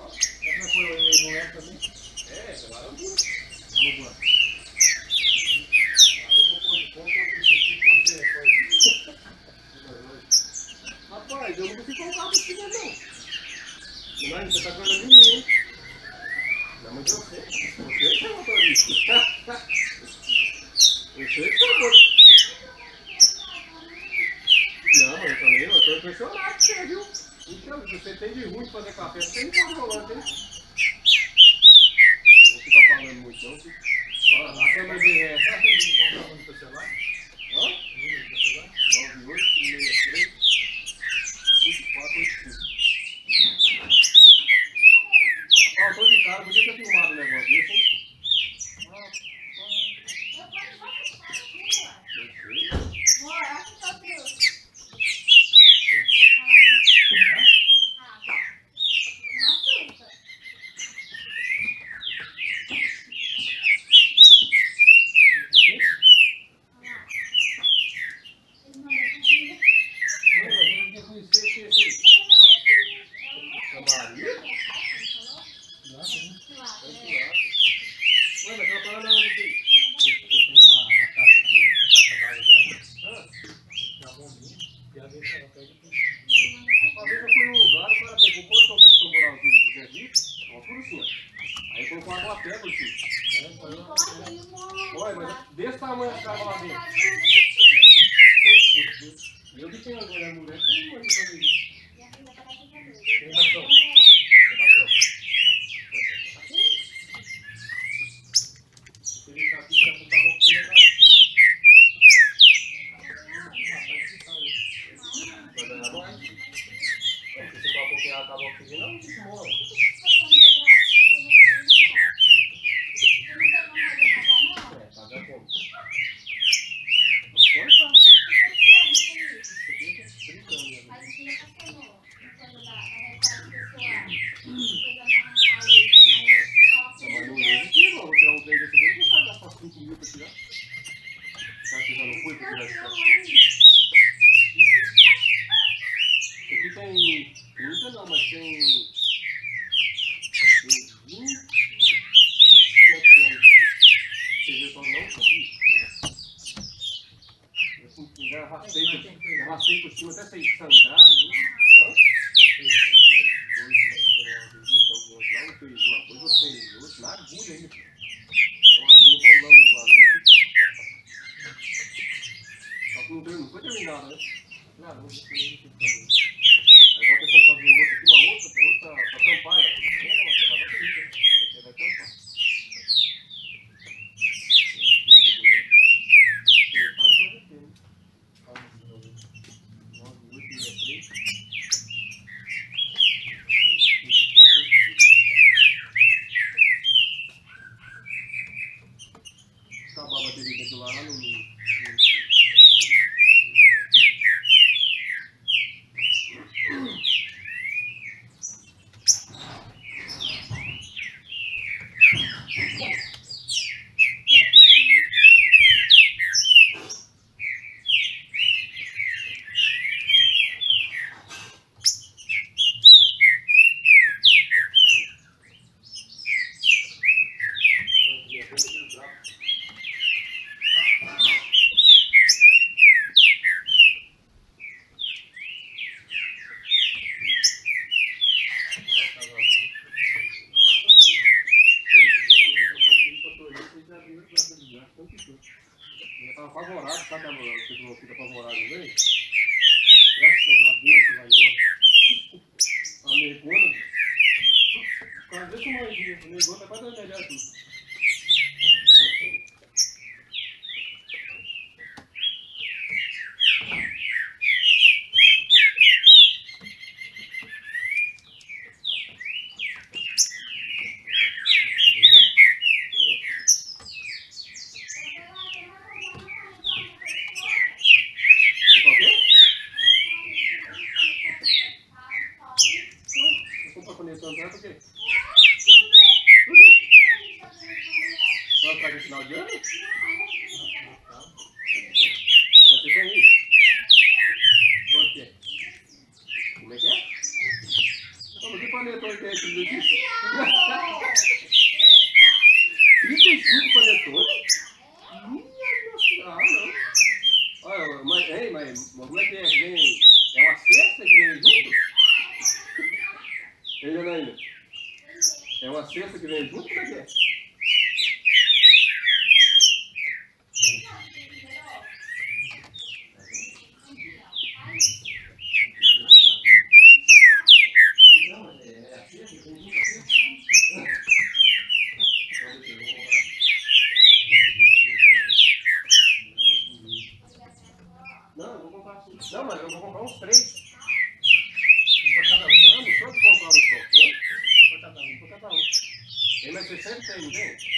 Como foi o momento também? É, claro. Muito bom. Rapaz, eu não vou te contar pra você, não. Mano, você tá com a de mim, hein? Não, mas eu sei. Você que é motorista. Você que é motorista. Não, mas eu também, eu tô impressionado com você, viu? Então, se você tem de ruim de fazer café, você não tá rolando, hein? Eu vou ficar falando muito, não, filho. Olha lá, câmera de ré. Será que eu não vou dar o número do celular? Hã? O número do celular? 9863545. Ó, tô de cara, podia ter filmado o negócio disso, hein? Quando eu 35 coletores? Minha nossa. Olha, mas, ei, mas como é que vem? É uma cesta que vem junto? Ei, Janaína? É uma cesta que vem junto? Como é que é? Não, mas eu vou comprar uns 3. Para cada um. Não, não pode comprar um só. Para cada um. Tem mais 60 aí, não tem?